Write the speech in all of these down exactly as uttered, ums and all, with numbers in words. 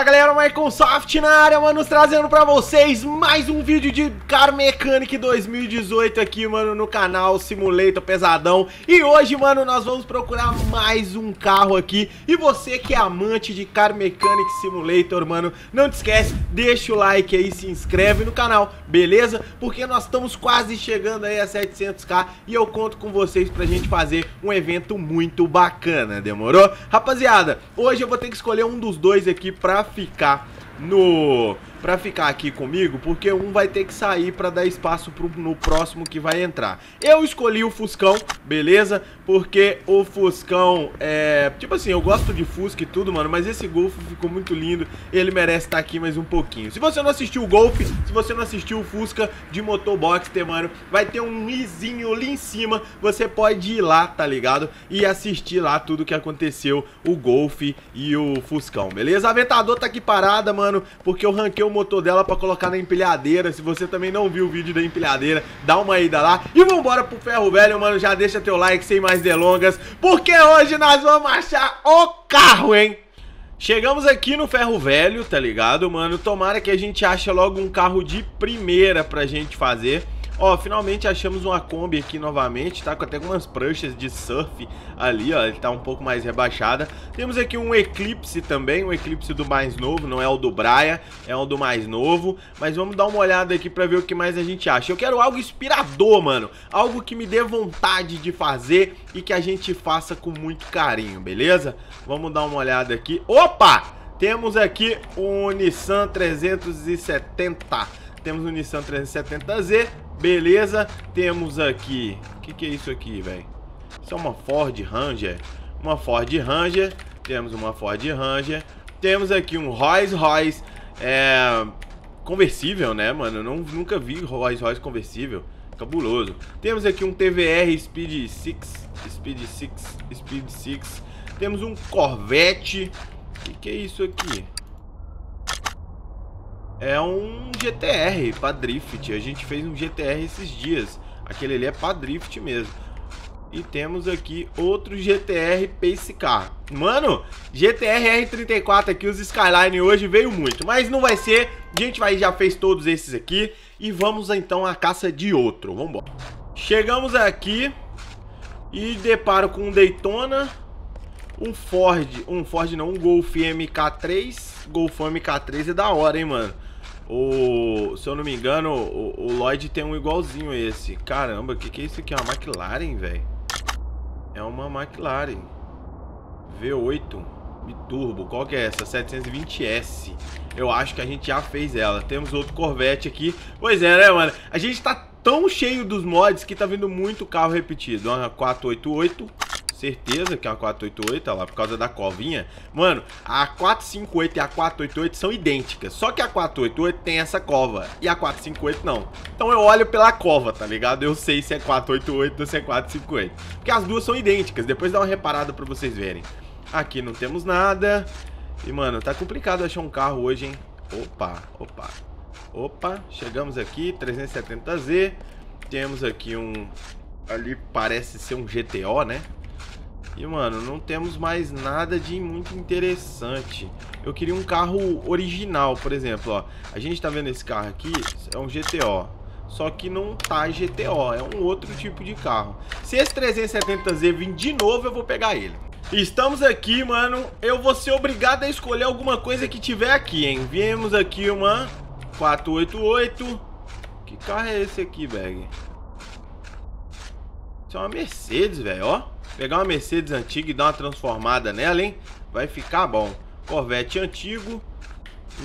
Fala galera, MaicosofT na área, mano, trazendo pra vocês mais um vídeo de Car Mechanic dois mil e dezoito aqui, mano, no canal Simulator Pesadão. E hoje, mano, nós vamos procurar mais um carro aqui. E você que é amante de Car Mechanic Simulator, mano, não te esquece, deixa o like aí, se inscreve no canal, beleza? Porque nós estamos quase chegando aí a setecentos k e eu conto com vocês pra gente fazer um evento muito bacana, demorou? Rapaziada, hoje eu vou ter que escolher um dos dois aqui pra Pra ficar no... Pra ficar aqui comigo, porque um vai ter que sair pra dar espaço pro, no próximo que vai entrar. Eu escolhi o Fuscão, beleza? Porque o Fuscão é... Tipo assim, eu gosto de Fusca e tudo, mano, mas esse Golf ficou muito lindo. Ele merece estar aqui mais um pouquinho. Se você não assistiu o Golf, se você não assistiu o Fusca de Motoboxter, mano, vai ter um izinho ali em cima. Você pode ir lá, tá ligado? E assistir lá tudo que aconteceu, o Golf e o Fuscão, beleza? A Aventador tá aqui parada, mano, porque eu ranquei o motor dela pra colocar na empilhadeira. Se você também não viu o vídeo da empilhadeira, dá uma ida lá. E vambora pro ferro velho, mano. Já deixa teu like sem mais delongas, porque hoje nós vamos achar o carro, hein? Chegamos aqui no ferro velho, tá ligado, mano? Tomara que a gente ache logo um carro de primeira pra gente fazer. Ó, finalmente achamos uma Kombi aqui novamente, tá? Com até algumas pranchas de surf ali, ó, ele tá um pouco mais rebaixada. Temos aqui um Eclipse também, um Eclipse do mais novo, não é o do Braia, é o do mais novo. Mas vamos dar uma olhada aqui pra ver o que mais a gente acha. Eu quero algo inspirador, mano, algo que me dê vontade de fazer e que a gente faça com muito carinho, beleza? Vamos dar uma olhada aqui. Opa! Temos aqui um Nissan trezentos e setenta, temos um Nissan trezentos e setenta Z. Beleza, temos aqui... O que, que é isso aqui, velho? Isso é uma Ford Ranger. Uma Ford Ranger. Temos uma Ford Ranger. Temos aqui um Rolls Royce. É... Conversível, né, mano? Eu não, nunca vi Rolls Royce conversível. Cabuloso. Temos aqui um T V R Speed seis. Speed seis. Speed seis. Temos um Corvette. O que, que é isso aqui? É um G T R pra drift. A gente fez um G T R esses dias. Aquele ali é pra drift mesmo. E temos aqui outro G T R Pace Car. Mano, G T R R trinta e quatro aqui, os Skyline hoje veio muito. Mas não vai ser. A gente vai, já fez todos esses aqui. E vamos então à caça de outro. Vambora. Chegamos aqui e deparo com um Daytona. Um Ford. Um Ford não, um Golf M K três. Golf M K três é da hora, hein, mano? O, se eu não me engano, o, o Lloyd tem um igualzinho a esse. Caramba, o que, que é isso aqui? É uma McLaren, velho. É uma McLaren V oito biturbo. Qual que é essa? setecentos e vinte S. Eu acho que a gente já fez ela. Temos outro Corvette aqui. Pois é, né, mano? A gente tá tão cheio dos mods que tá vindo muito carro repetido. Uma quatrocentos e oitenta e oito. Certeza que é uma quatrocentos e oitenta e oito, olha lá, por causa da covinha. Mano, a quatrocentos e cinquenta e oito e a quatrocentos e oitenta e oito são idênticas. Só que a quatrocentos e oitenta e oito tem essa cova e a quatrocentos e cinquenta e oito não. Então eu olho pela cova, tá ligado? Eu sei se é quatrocentos e oitenta e oito ou se é quatrocentos e cinquenta e oito, porque as duas são idênticas. Depois dá uma reparada pra vocês verem. Aqui não temos nada. E, mano, tá complicado achar um carro hoje, hein? Opa, opa, opa. Chegamos aqui, trezentos e setenta Z. Temos aqui um... Ali parece ser um G T O, né? E, mano, não temos mais nada de muito interessante. Eu queria um carro original, por exemplo, ó. A gente tá vendo esse carro aqui, é um G T O. Só que não tá G T O, é um outro tipo de carro. Se esse trezentos e setenta Z vir de novo, eu vou pegar ele. Estamos aqui, mano. Eu vou ser obrigado a escolher alguma coisa que tiver aqui, hein. Viemos aqui uma quatrocentos e oitenta e oito. Que carro é esse aqui, velho? Isso é uma Mercedes, velho, ó. Pegar uma Mercedes antiga e dar uma transformada nela, hein? Vai ficar bom. Corvette antigo.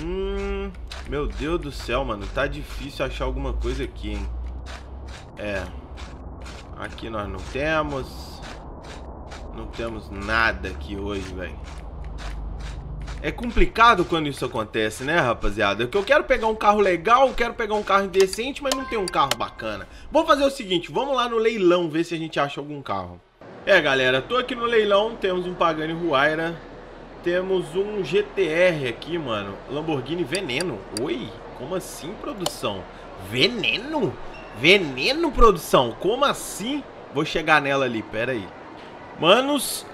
Hum... Meu Deus do céu, mano. Tá difícil achar alguma coisa aqui, hein? É. Aqui nós não temos. Não temos nada aqui hoje, velho. É complicado quando isso acontece, né, rapaziada? Porque eu quero pegar um carro legal, eu quero pegar um carro decente, mas não tem um carro bacana. Vou fazer o seguinte, vamos lá no leilão ver se a gente acha algum carro. É, galera, tô aqui no leilão, temos um Pagani Huayra, temos um G T R aqui, mano, Lamborghini Veneno. Oi, como assim, produção? Veneno? Veneno, produção? Como assim? Vou chegar nela ali, pera aí. Manos,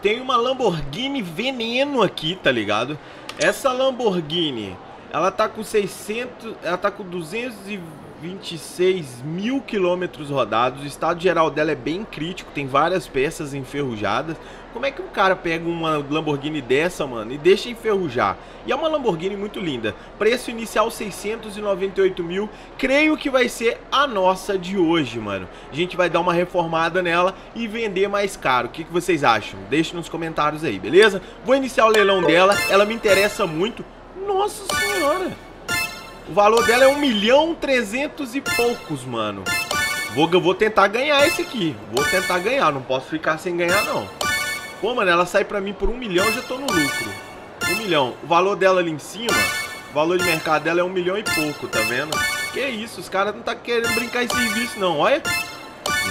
tem uma Lamborghini Veneno aqui, tá ligado? Essa Lamborghini, ela tá com seiscentos, ela tá com duzentos e vinte e seis mil quilômetros rodados. O estado geral dela é bem crítico, tem várias peças enferrujadas. Como é que um cara pega uma Lamborghini dessa, mano, e deixa enferrujar? E é uma Lamborghini muito linda. Preço inicial seiscentos e noventa e oito mil. Creio que vai ser a nossa de hoje, mano. A gente vai dar uma reformada nela e vender mais caro. O que, que vocês acham? Deixe nos comentários aí, beleza? Vou iniciar o leilão dela, ela me interessa muito. Nossa senhora! O valor dela é um milhão trezentos e poucos, mano. Vou, vou tentar ganhar esse aqui. Vou tentar ganhar, não posso ficar sem ganhar, não. Pô, mano, ela sai pra mim por um milhão, eu já tô no lucro. Um milhão. O valor dela ali em cima, o valor de mercado dela é um milhão e pouco, tá vendo? Que isso, os caras não tá querendo brincar em serviço, não. Olha.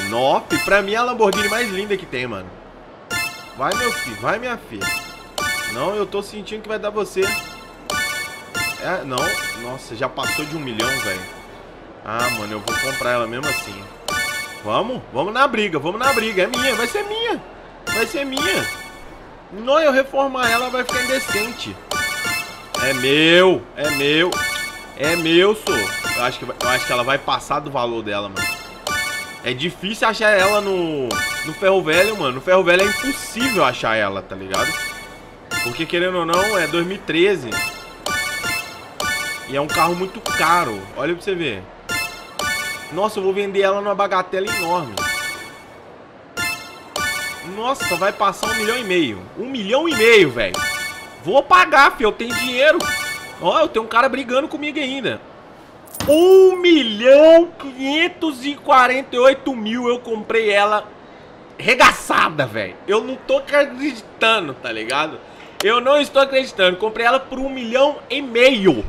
Nope, pra mim é a Lamborghini mais linda que tem, mano. Vai, meu filho, vai, minha filha. Não, eu tô sentindo que vai dar você... É, não, nossa, já passou de um milhão, velho. Ah, mano, eu vou comprar ela mesmo assim. Vamos, vamos na briga, vamos na briga. É minha, vai ser minha, vai ser minha. Não, eu reformar ela vai ficar indecente. É meu, é meu, é meu, sou. Eu acho que, eu acho que ela vai passar do valor dela, mano. É difícil achar ela no, no ferro velho, mano. No ferro velho é impossível achar ela, tá ligado? Porque querendo ou não, é dois mil e treze. E é um carro muito caro. Olha pra você ver. Nossa, eu vou vender ela numa bagatela enorme. Nossa, vai passar um milhão e meio. Um milhão e meio, velho. Vou pagar, filho. Eu tenho dinheiro. Ó, eu tenho um cara brigando comigo ainda. Um milhão quinhentos e quarenta e oito mil eu comprei ela regaçada, velho. Eu não tô acreditando, tá ligado? Eu não estou acreditando. Comprei ela por um milhão e meio.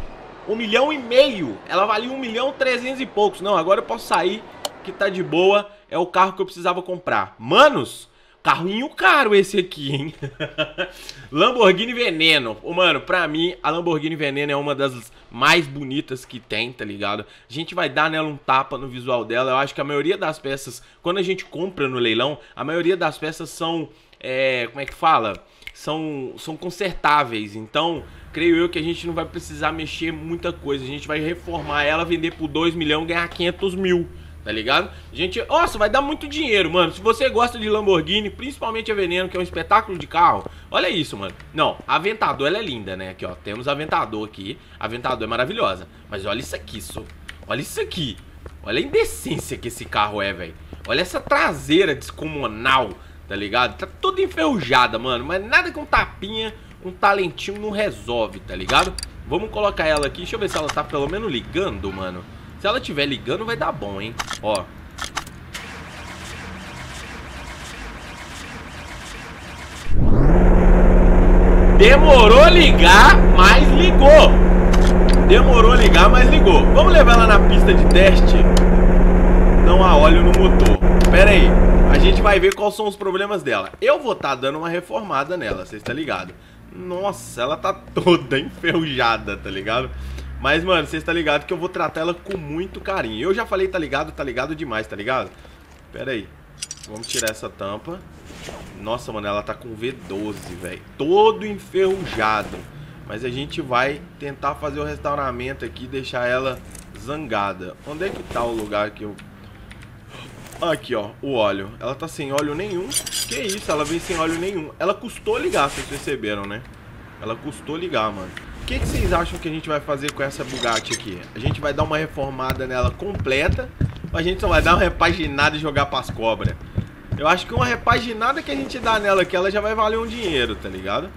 Um milhão e meio. Ela valia um milhão trezentos e poucos. Não, agora eu posso sair, que tá de boa. É o carro que eu precisava comprar. Manos, carrinho caro esse aqui, hein? Lamborghini Veneno. Mano, pra mim, a Lamborghini Veneno é uma das mais bonitas que tem, tá ligado? A gente vai dar nela um tapa no visual dela. Eu acho que a maioria das peças, quando a gente compra no leilão, a maioria das peças são... É, como é que fala? São, são consertáveis, então creio eu que a gente não vai precisar mexer muita coisa. A gente vai reformar ela, vender por dois milhões e ganhar quinhentos mil, tá ligado? A gente, nossa, vai dar muito dinheiro, mano. Se você gosta de Lamborghini, principalmente a Veneno, que é um espetáculo de carro, olha isso, mano. Não, a Aventador, ela é linda, né? Aqui, ó, temos a Aventador aqui. A Aventador é maravilhosa, mas olha isso aqui, só. Olha isso aqui. Olha a indecência que esse carro é, velho. Olha essa traseira descomunal. Tá ligado? Tá toda enferrujada, mano. Mas nada que um tapinha, um talentinho não resolve, tá ligado? Vamos colocar ela aqui. Deixa eu ver se ela tá pelo menos ligando, mano. Se ela tiver ligando, vai dar bom, hein? Ó. Demorou ligar, mas ligou. Demorou ligar, mas ligou. Vamos levar ela na pista de teste. Não há óleo no motor. Pera aí. A gente vai ver quais são os problemas dela. Eu vou estar tá dando uma reformada nela, vocês estão ligados? Nossa, ela tá toda enferrujada, tá ligado? Mas, mano, vocês estão ligados que eu vou tratar ela com muito carinho. Eu já falei, tá ligado? Tá ligado demais, tá ligado? Pera aí. Vamos tirar essa tampa. Nossa, mano, ela tá com V doze, velho. Todo enferrujado. Mas a gente vai tentar fazer o restauramento aqui e deixar ela zangada. Onde é que tá o lugar que eu... Aqui, ó, o óleo. Ela tá sem óleo nenhum. Que isso, ela vem sem óleo nenhum. Ela custou ligar, vocês perceberam, né? Ela custou ligar, mano. O que, que vocês acham que a gente vai fazer com essa Bugatti aqui? A gente vai dar uma reformada nela completa, ou a gente só vai dar uma repaginada e jogar pras cobras? Eu acho que uma repaginada que a gente dá nela aqui, ela já vai valer um dinheiro, tá ligado?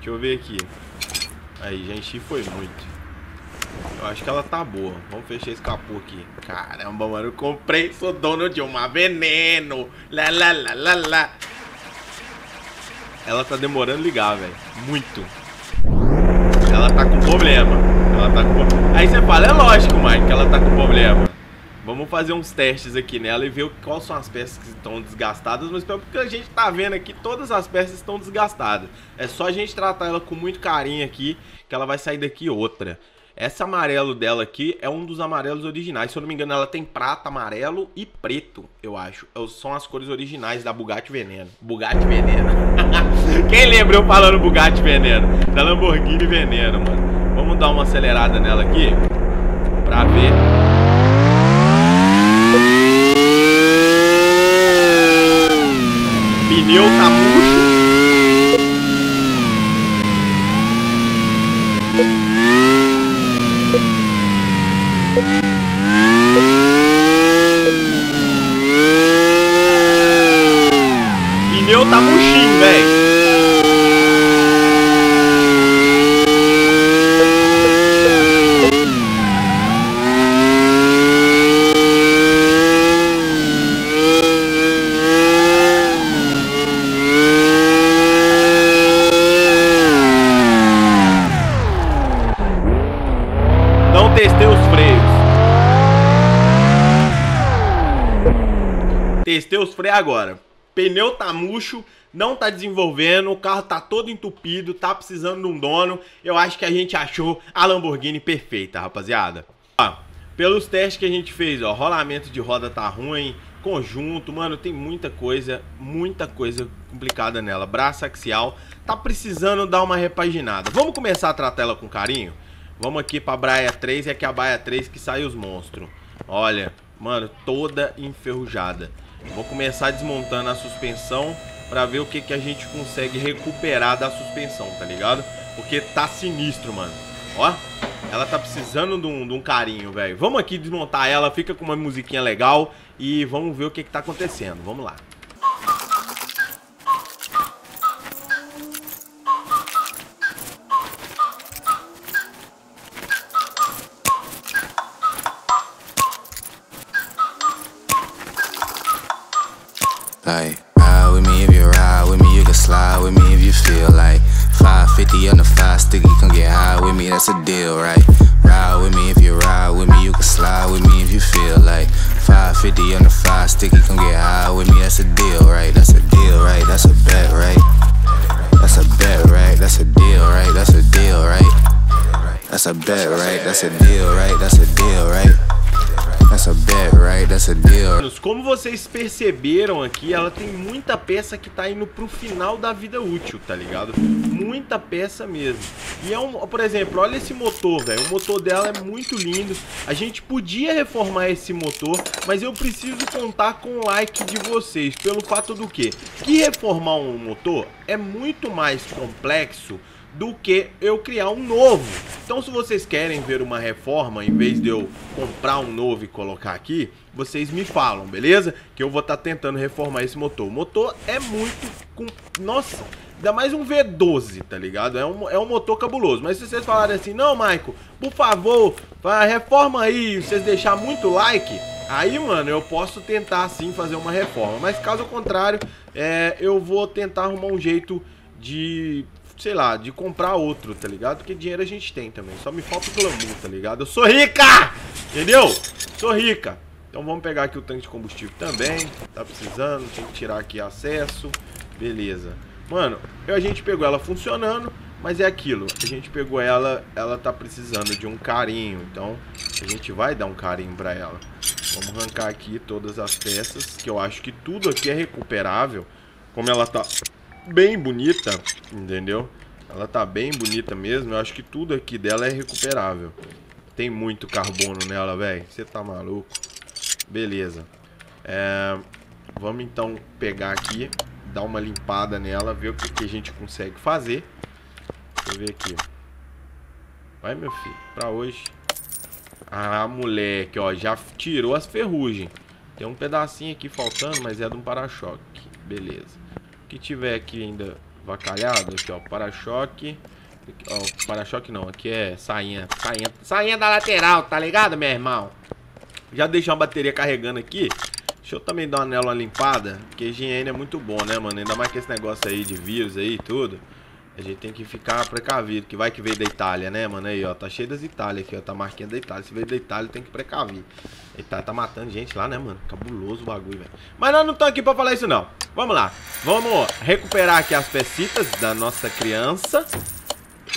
Deixa eu ver aqui. Aí, já enchi, foi muito. Eu acho que ela tá boa. Vamos fechar esse capô aqui. Caramba, mano, eu comprei, sou dono de uma Veneno. Lá, lá, lá, lá, lá. Ela tá demorando ligar, velho. Muito. Ela tá com problema. Ela tá com... Aí você fala, é lógico, Mike, que ela tá com problema. Vamos fazer uns testes aqui nela e ver quais são as peças que estão desgastadas. Mas pelo que a gente tá vendo aqui, todas as peças estão desgastadas. É só a gente tratar ela com muito carinho aqui, que ela vai sair daqui outra. Esse amarelo dela aqui é um dos amarelos originais. Se eu não me engano, ela tem prata, amarelo e preto, eu acho. São as cores originais da Bugatti Veneno. Bugatti Veneno. Quem lembra eu falando Bugatti Veneno? Da Lamborghini Veneno, mano. Vamos dar uma acelerada nela aqui pra ver... Pneu tá murcho. Pneu tá murchinho, velho. Testei os freios. Testei os freios agora. Pneu tá murcho, não tá desenvolvendo, o carro tá todo entupido, tá precisando de um dono. Eu acho que a gente achou a Lamborghini perfeita, rapaziada. Ó, pelos testes que a gente fez, ó, rolamento de roda tá ruim, conjunto, mano, tem muita coisa, muita coisa complicada nela. Braço axial, tá precisando dar uma repaginada. Vamos começar a tratar ela com carinho? Vamos aqui pra Baia três, é que é a Baia três que sai os monstros. Olha, mano, toda enferrujada. Vou começar desmontando a suspensão pra ver o que, que a gente consegue recuperar da suspensão, tá ligado? Porque tá sinistro, mano. Ó, ela tá precisando de um, de um carinho, velho. Vamos aqui desmontar ela, fica com uma musiquinha legal e vamos ver o que, que tá acontecendo. Vamos lá. Like, ride with me if you ride with me, you can slide with me if you feel like five fifty on the five stick, you can get high with me, that's a deal, right? Ride with me if you ride with me, you can slide with me if you feel like five fifty on the five stick, you can get high with me, that's a deal, right? That's a deal, right? That's a bet, right? That's a bet, right? That's a deal, right? That's a deal, right? That's a bet, right? That's a deal, right? That's a deal, right? Como vocês perceberam aqui, ela tem muita peça que tá indo pro final da vida útil, tá ligado? Muita peça mesmo. E é um, por exemplo, olha esse motor, velho. O motor dela é muito lindo. A gente podia reformar esse motor, mas eu preciso contar com o like de vocês. Pelo fato do que? Que reformar um motor é muito mais complexo do que eu criar um novo. Então, se vocês querem ver uma reforma, em vez de eu comprar um novo e colocar aqui, vocês me falam, beleza? Que eu vou estar tentando reformar esse motor. O motor é muito... Com... Nossa, ainda mais um V doze, tá ligado? É um, é um motor cabuloso. Mas se vocês falarem assim, não, Maico, por favor, reforma aí, vocês deixarem muito like, aí, mano, eu posso tentar, sim, fazer uma reforma. Mas, caso contrário, é, eu vou tentar arrumar um jeito de... sei lá, de comprar outro, tá ligado? Porque dinheiro a gente tem também, só me falta o glamour, tá ligado? Eu sou rica! Entendeu? Sou rica! Então vamos pegar aqui o tanque de combustível também, tá precisando, tem que tirar aqui acesso, beleza. Mano, a gente pegou ela funcionando, mas é aquilo, a gente pegou ela, ela tá precisando de um carinho, então a gente vai dar um carinho pra ela. Vamos arrancar aqui todas as peças, que eu acho que tudo aqui é recuperável, como ela tá... bem bonita, entendeu? Ela tá bem bonita mesmo. Eu acho que tudo aqui dela é recuperável. Tem muito carbono nela, velho. Você tá maluco? Beleza. É... Vamos então pegar aqui, dar uma limpada nela, ver o que, que a gente consegue fazer. Deixa eu ver aqui. Vai, meu filho, pra hoje. Ah, moleque, ó, já tirou as ferrugens. Tem um pedacinho aqui faltando, mas é de um para-choque. Beleza. Que tiver aqui ainda vacalhado, aqui ó, para-choque, ó, para-choque não, aqui é sainha, sainha, sainha da lateral, tá ligado, meu irmão? Já deixei uma bateria carregando aqui, deixa eu também dar nela uma limpada, porque higiene é muito bom, né, mano, ainda mais que esse negócio aí de vírus aí e tudo, A gente tem que ficar precavido, que vai que veio da Itália, né, mano? Aí, ó, tá cheio das Itália aqui, ó, tá marquinha da Itália. Se veio da Itália, tem que precaver. Itália tá matando gente lá, né, mano? Cabuloso o bagulho, velho. Mas nós não estamos aqui pra falar isso, não. Vamos lá. Vamos recuperar aqui as pecitas da nossa criança.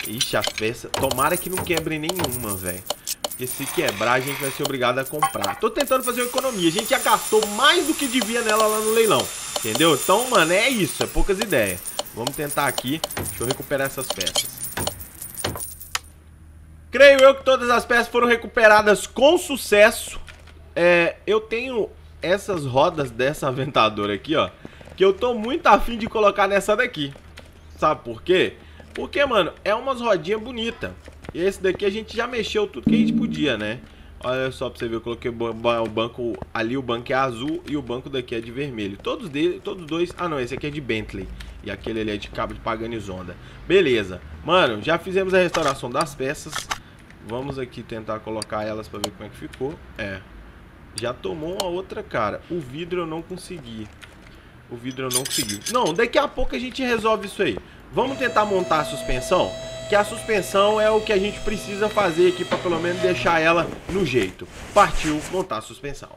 Ixi, as peças... Tomara que não quebre nenhuma, velho. Porque se quebrar, a gente vai ser obrigado a comprar. Tô tentando fazer uma economia. A gente já gastou mais do que devia nela lá no leilão. Entendeu? Então, mano, é isso. É poucas ideias. Vamos tentar aqui. Deixa eu recuperar essas peças. Creio eu que todas as peças foram recuperadas com sucesso. É, eu tenho essas rodas dessa Aventador aqui, ó, que eu tô muito afim de colocar nessa daqui. Sabe por quê? Porque, mano, é umas rodinhas bonitas. E esse daqui a gente já mexeu tudo que a gente podia, né? Olha só pra você ver, eu coloquei o banco ali, o banco é azul e o banco daqui é de vermelho. Todos dele, todos dois... Ah, não, esse aqui é de Bentley. E aquele ali é de cabo de Pagani Zonda. Beleza. Mano, já fizemos a restauração das peças. Vamos aqui tentar colocar elas pra ver como é que ficou. É. Já tomou uma outra cara. O vidro eu não consegui. O vidro eu não consegui. Não, daqui a pouco a gente resolve isso aí. Vamos tentar montar a suspensão? Que a suspensão é o que a gente precisa fazer aqui pra pelo menos deixar ela no jeito. Partiu montar a suspensão.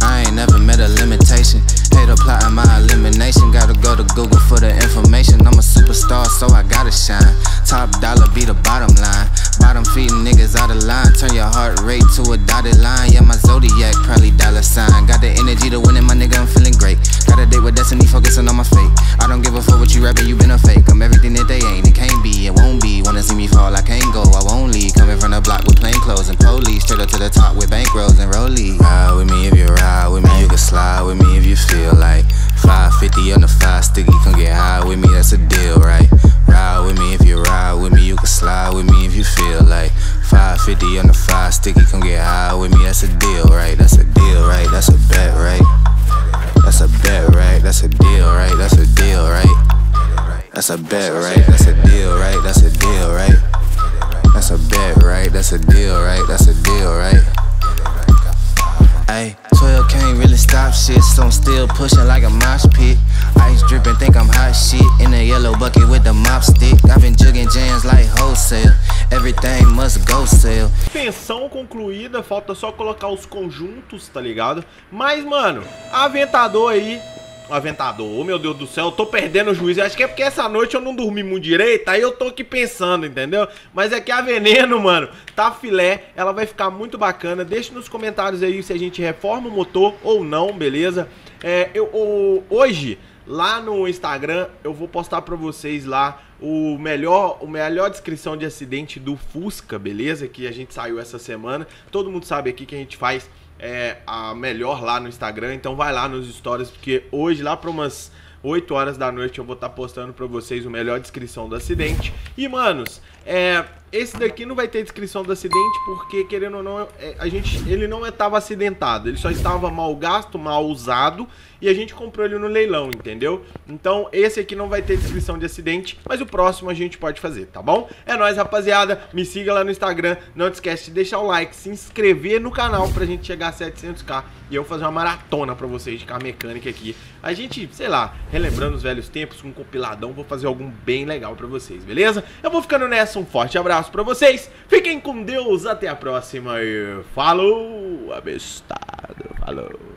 I ain't never met a limitation. Hate applying my elimination. Gotta go to Google for the information. I'm a superstar, so I gotta shine. Top dollar be the bottom line. Bottom feeding niggas out of line. Turn your heart rate to a dotted line. Yeah, my zodiac probably dollar sign. Got the energy to win it, my nigga, I'm feeling great. Got a date with destiny, focusing on my fate. I don't give a fuck what you rapping, you been a fake. I'm everything that they ain't, it can't be, it won't be. Wanna see me fall, I can't go, I won't leave. Coming from the block with plain clothes and police. Straight up to the top with bankrolls and rollies. Ride with me if you ride with me, you can slide with me if you feel like five fifty on the five sticky, come get high with me, that's a deal, right? Ride with me if you ride with me, you can slide with me if you feel like five fifty on the five sticky, come get high with me, that's a deal, right? That's a deal, right? That's a bet, right? That's a bet, right? That's a deal, right? That's a deal, right? That's a bet, right? That's a deal, right? That's a deal, right? That's a bet, right? That's a deal, right? That's a deal, right? Ayy, twelve can't really stop shit, so I'm still pushing like a mosh pit. Ice dripping, think I'm hot shit, in a yellow bucket with the mop stick. I've been jugging jams like wholesale, everything must go sale. Suspensão concluída, falta só colocar os conjuntos, tá ligado? Mas, mano, Aventador aí... Aventador, oh meu Deus do céu, eu tô perdendo o juízo. Eu acho que é porque essa noite eu não dormi muito direito. Aí eu tô aqui pensando, entendeu? Mas é que a Veneno, mano, tá filé. Ela vai ficar muito bacana. Deixa nos comentários aí se a gente reforma o motor ou não, beleza? É, eu, eu, hoje, lá no Instagram, eu vou postar pra vocês lá o melhor, a melhor descrição de acidente do Fusca, beleza? Que a gente saiu essa semana. Todo mundo sabe aqui que a gente faz... É a melhor lá no Instagram, então vai lá nos stories, porque hoje lá para umas oito horas da noite eu vou estar postando para vocês o melhor descrição do acidente. E, manos, é, esse daqui não vai ter descrição do acidente porque, querendo ou não, é, a gente, ele não estava acidentado, ele só estava mal gasto, mal usado e a gente comprou ele no leilão, entendeu? Então esse aqui não vai ter descrição de acidente, mas o próximo a gente pode fazer, tá bom? É nóis, rapaziada, me siga lá no Instagram, não te esquece de deixar o like, se inscrever no canal pra gente chegar a setecentos k e eu fazer uma maratona pra vocês de Car Mechanic aqui. A gente, sei lá, relembrando os velhos tempos, com um compiladão, vou fazer algum bem legal pra vocês, beleza? Eu vou ficando nessa, um forte abraço pra vocês, fiquem com Deus, até a próxima e falou, abestado, falou.